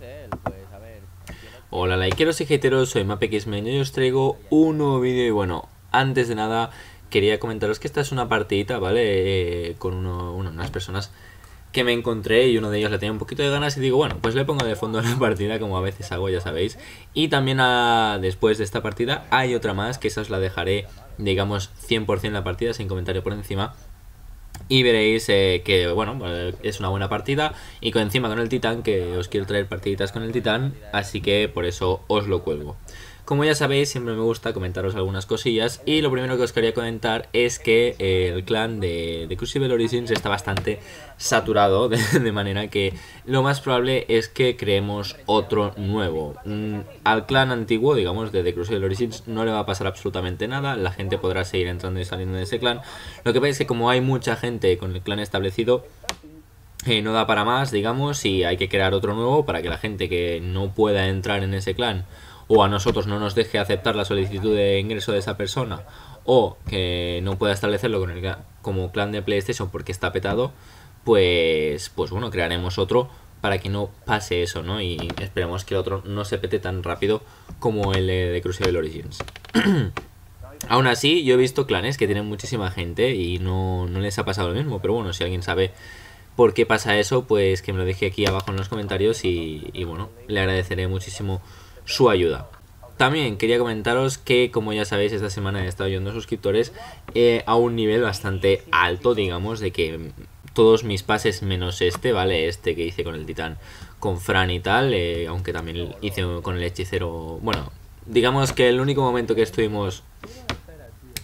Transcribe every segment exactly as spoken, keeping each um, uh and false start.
hace él, pues a ver. Hola likeros y hateros, soy MAPXMEN y os traigo un nuevo vídeo. Y bueno, antes de nada quería comentaros que esta es una partidita, ¿vale? Eh, con uno, uno, unas personas que me encontré y uno de ellos le tenía un poquito de ganas y digo, bueno, pues le pongo de fondo a la partida como a veces hago, ya sabéis. Y también a, después de esta partida hay otra más, que esa os la dejaré, digamos, cien por cien la partida sin comentario por encima. Y veréis eh, que, bueno, es una buena partida. Y con, encima con el titán, que os quiero traer partiditas con el titán, así que por eso os lo cuelgo. Como ya sabéis, siempre me gusta comentaros algunas cosillas. Y lo primero que os quería comentar es que eh, el clan de, de Crucible Origins está bastante saturado. De, de manera que lo más probable es que creemos otro nuevo. Mm, al clan antiguo, digamos, de The Crucible Origins, no le va a pasar absolutamente nada. La gente podrá seguir entrando y saliendo de ese clan. Lo que pasa es que como hay mucha gente con el clan establecido, eh, no da para más, digamos, y hay que crear otro nuevo para que la gente que no pueda entrar en ese clan, o a nosotros no nos deje aceptar la solicitud de ingreso de esa persona, o que no pueda establecerlo con el, como clan de PlayStation porque está petado, pues pues bueno, crearemos otro para que no pase eso, ¿no? Y esperemos que el otro no se pete tan rápido como el de Crucible Origins. Aún así, yo he visto clanes que tienen muchísima gente y no, no les ha pasado lo mismo, pero bueno, si alguien sabe por qué pasa eso, pues que me lo deje aquí abajo en los comentarios y, y bueno, le agradeceré muchísimo su ayuda. También quería comentaros que, como ya sabéis, esta semana he estado yendo suscriptores eh, a un nivel bastante alto, digamos, de que todos mis pases menos este, ¿vale? Este que hice con el titán, con Fran y tal, eh, aunque también hice con el hechicero. Bueno, digamos que el único momento que estuvimos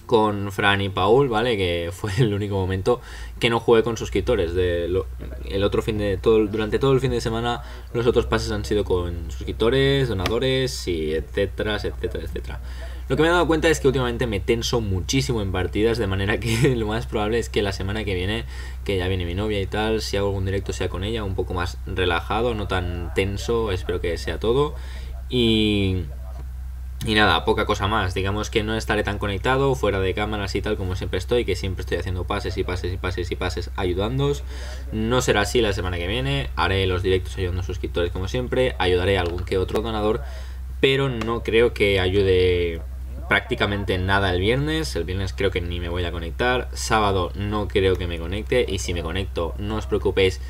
con Fran y Paul, ¿vale? Que fue el único momento que no jugué con suscriptores. De lo, el otro fin de todo, durante todo el fin de semana, los otros pases han sido con suscriptores, donadores y etcétera, etcétera, etcétera. Lo que me he dado cuenta es que últimamente me tenso muchísimo en partidas, de manera que lo más probable es que la semana que viene, que ya viene mi novia y tal, si hago algún directo sea con ella, un poco más relajado, no tan tenso, espero que sea todo. Y... Y nada, poca cosa más, digamos que no estaré tan conectado, fuera de cámaras y tal como siempre estoy, que siempre estoy haciendo pases y pases y pases y pases ayudándoos. No será así la semana que viene, haré los directos ayudando a suscriptores como siempre, ayudaré a algún que otro donador, pero no creo que ayude prácticamente nada el viernes, el viernes creo que ni me voy a conectar, sábado no creo que me conecte y si me conecto no os preocupéis,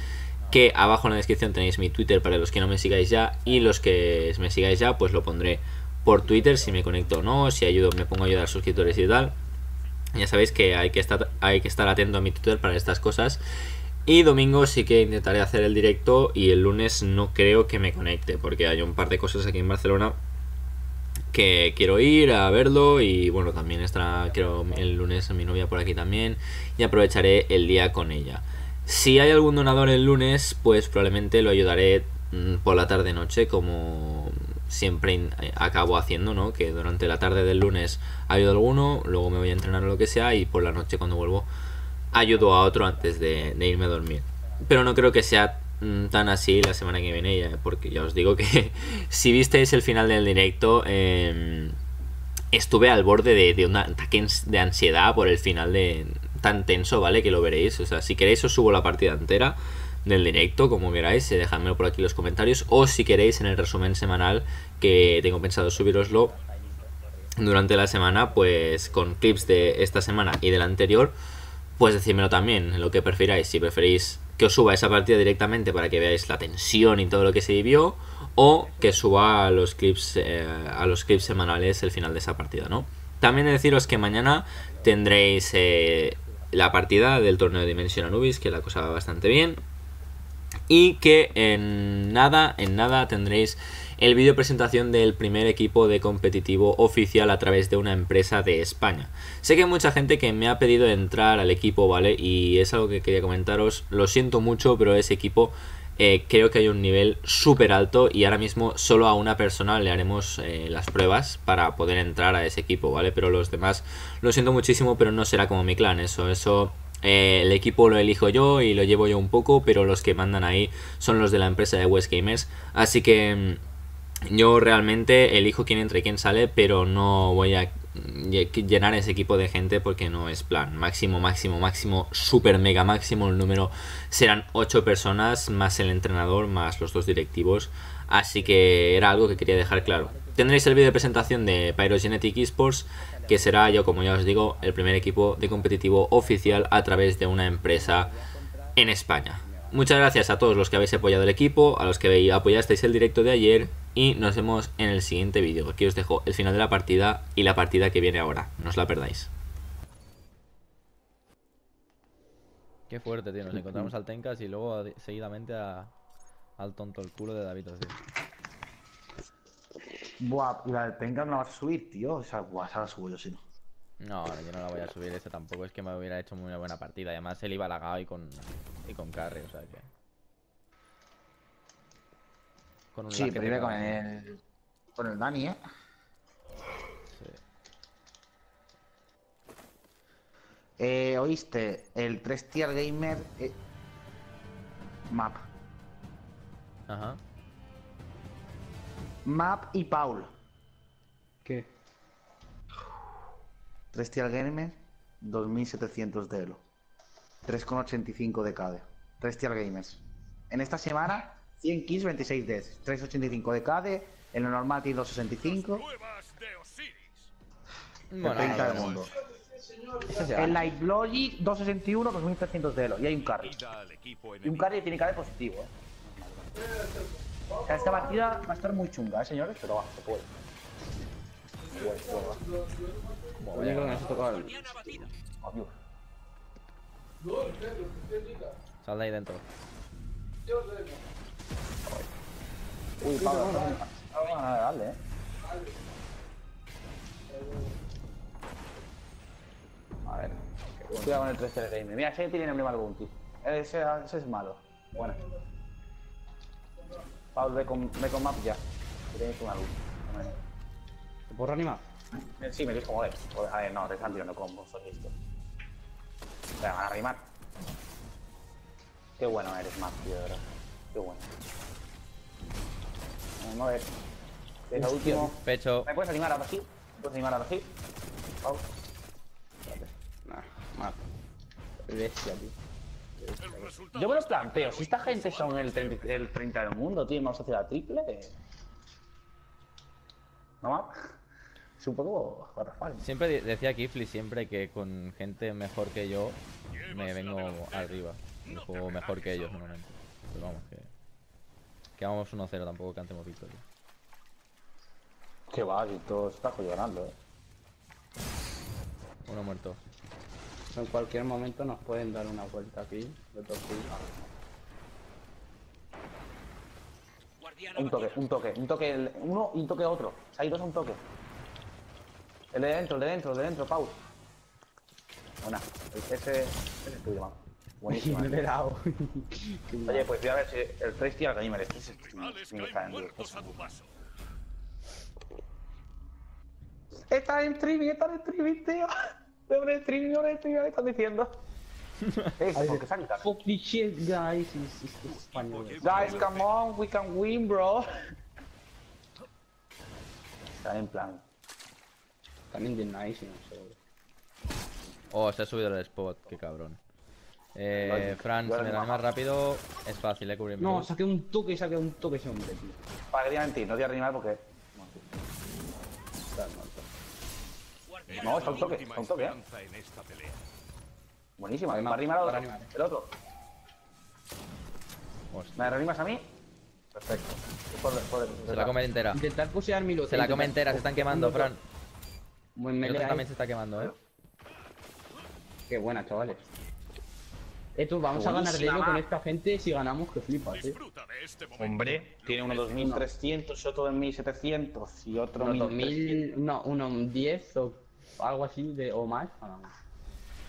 que abajo en la descripción tenéis mi Twitter para los que no me sigáis ya y los que me sigáis ya pues lo pondré por Twitter si me conecto o no, si ayudo, me pongo a ayudar a suscriptores y tal. Ya sabéis que hay que estar, hay que estar atento a mi Twitter para estas cosas. Y domingo sí que intentaré hacer el directo y el lunes no creo que me conecte porque hay un par de cosas aquí en Barcelona que quiero ir a verlo y bueno, también estará creo el lunes mi novia por aquí también y aprovecharé el día con ella. Si hay algún donador el lunes, pues probablemente lo ayudaré por la tarde-noche como siempre acabo haciendo, ¿no? Que durante la tarde del lunes ayudo a alguno, luego me voy a entrenar o lo que sea y por la noche cuando vuelvo ayudo a otro antes de, de irme a dormir. Pero no creo que sea tan así la semana que viene, ya, porque ya os digo que si visteis el final del directo eh, estuve al borde de, de un ataque de ansiedad por el final de tan tenso, ¿vale? Que lo veréis, o sea, si queréis os subo la partida entera del directo, como queráis, dejadmelo por aquí en los comentarios o si queréis en el resumen semanal que tengo pensado subiroslo durante la semana, pues con clips de esta semana y de la anterior, pues decídmelo también, lo que prefiráis, si preferís que os suba esa partida directamente para que veáis la tensión y todo lo que se vivió o que suba a los clips, eh, a los clips semanales el final de esa partida, ¿no? También deciros que mañana tendréis eh, la partida del torneo de Dimension Anubis, que la cosa va bastante bien. Y que en nada, en nada tendréis el vídeo presentación del primer equipo de competitivo oficial a través de una empresa de España. Sé que hay mucha gente que me ha pedido entrar al equipo, ¿vale? Y es algo que quería comentaros. Lo siento mucho, pero ese equipo eh, creo que hay un nivel súper alto y ahora mismo solo a una persona le haremos eh, las pruebas para poder entrar a ese equipo, ¿vale? Pero los demás, lo siento muchísimo, pero no será como mi clan, eso, eso... Eh, el equipo lo elijo yo y lo llevo yo un poco, pero los que mandan ahí son los de la empresa de West Gamers. Así que yo realmente elijo quién entra y quién sale, pero no voy a llenar ese equipo de gente porque no es plan. Máximo, máximo, máximo, super mega máximo, el número serán ocho personas, más el entrenador, más los dos directivos. así que era algo que quería dejar claro. Tendréis el vídeo de presentación de Pyrogenetic eSports, que será, yo como ya os digo, el primer equipo de competitivo oficial a través de una empresa en España. Muchas gracias a todos los que habéis apoyado el equipo, a los que apoyasteis el directo de ayer, y nos vemos en el siguiente vídeo. Aquí os dejo el final de la partida y la partida que viene ahora, no os la perdáis. Qué fuerte, tío, nos encontramos al Tenkas y luego seguidamente a, al tonto el culo de David Osiris. Buah, y la del Tenkas no la vas a subir, tío, o sea, buah, esa la subo yo si no. No, yo no la voy a subir, esa tampoco, es que me hubiera hecho muy buena partida. Además él iba lagado y con, y con carry, o sea que... Con un sí, pero iba con el... con el Dani, eh. Eh, oíste, el tres tier gamer eh... Map. Ajá. Map y Paul. ¿Qué? tres tier gamer, dos mil setecientos de elo, tres coma ochenta y cinco de K D. tres tier gamers. En esta semana, cien kills, veintiséis deaths, tres coma ochenta y cinco de K D, en lo normal tiene dos coma sesenta y cinco. Bueno, treinta del mundo. El Light Logic, dos sesenta y uno, dos mil trescientos de elo. Y hay un carry. Y un carry que tiene K D positivo. O sea, esta partida va a estar muy chunga, ¿eh, señores? Pero va, se puede. Como venga, no se toca el... Sal de ahí dentro. Uy, Pablo, dale, eh. A ver, okay. Cuidado con el tres del game. Mira, ese tiene emblema algún tío. Ese, ese es malo. Bueno. Paul, ve con, ve con map ya. Que tienes un algún. ¿Te puedo reanimar? Sí, me quieres como es. A ver, no, te están tirando combos, soy listo. Te van a reanimar. Qué bueno eres, map, tío, de verdad. Qué bueno. Vamos a ver. Es lo último. Pecho. ¿Me puedes animar ahora sí? ¿Me puedes animar ahora sí? Paul. Mal. Bestia, tío. Yo me los planteo, si esta gente son el treinta, el treinta del mundo, tío, vamos a hacer la triple. ¿No más? Es un poco... Siempre decía Kifli siempre que con gente mejor que yo me vengo arriba. Me juego mejor que ellos normalmente. Pero vamos, que... Que vamos uno a cero, tampoco cantemos victoria. Que va, y todo se está jodiendo, eh. Uno muerto. En cualquier momento nos pueden dar una vuelta aquí. Un toque, un toque, un toque el, uno y un toque otro. O sea, hay dos a un toque. El de dentro, el de dentro, el de dentro, Pau. Buena. Ese, ese es tuyo, vamos. Buenísimo. Me he dado. Oye, pues voy a ver si el tres tiene el gamer. Este es el que me, me está en el... Está en streaming, está en streaming, tío. Pobre stream, pobre stream, ¿qué estás diciendo? Eso, que salta. Fuck this shit, guys. It's, it's, it's español. Guys, come on, we can win, bro. Está en plan. También de nice, no sé. Oh, se ha subido el spot, qué cabrón. Eh, Fran, se me da más rápido. Es fácil, eh, cubrirme. No, saqué un toque y saqué un toque ese hombre, tío. Para que mentir, no te voy a reanimar porque... No, está un toque, está un toque, ¿eh? Buenísima, me ha arrimado el otro. ¿Me reanimas a mí? Perfecto. Joder, joder, se la, la come entera. Intentar pusear mi luz. Se la come entera, se están quemando, Fran. Buen melee. El otro también se está quemando, ¿eh? Qué buena, chavales. Esto, vamos buenísima. A ganar dinero con esta gente. Si ganamos, que flipas, ¿eh? Este hombre, tiene uno dos mil trescientos, otro dos mil setecientos y otro dos mil. No, uno diez o algo así de, o más.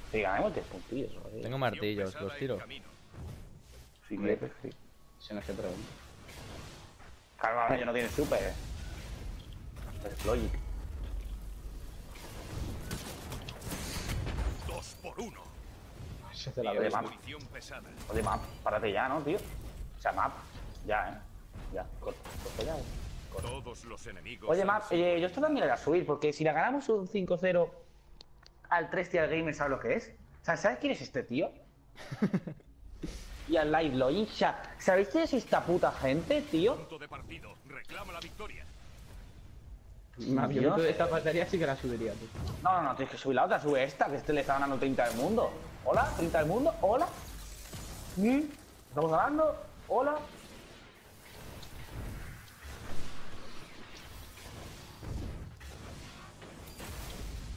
Si ganemos diez puntillos. ¿Eh? Tengo martillos, los tiro. Sí, que sí. Se nos pregunta. Calma, yo no tiene super. ¿Eh? Es Logic. Dos por uno. Se la de map. Oye, map, párate ya, ¿no, tío? O sea, map, ya, ¿eh? Ya, corta, corta ya. Corta. Todos los enemigos. Oye, map, eh, yo esto también la voy a subir, porque si la ganamos un cinco cero al tres tier gamer, ¿sabes lo que es? O sea, ¿sabes quién es este tío? y a Light Logic. O sea, ¿sabéis quién es esta puta gente, tío? Más bien, esta batería sí que la subiría, tío. No, no, no, tienes que subir la otra, sube esta, que este le está ganando treinta del mundo. Hola, treinta del mundo, hola. Estamos ganando, hola.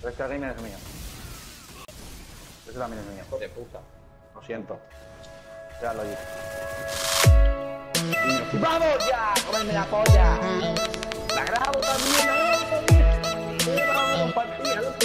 Pero este gamer es mío. Este también es mío. Hijo de puta. Lo siento. Ya lo dije. ¡Vamos ya! ¡Cómeme la polla! ¡La grabo también! ¡La grabo también! ¡Vamos, partida!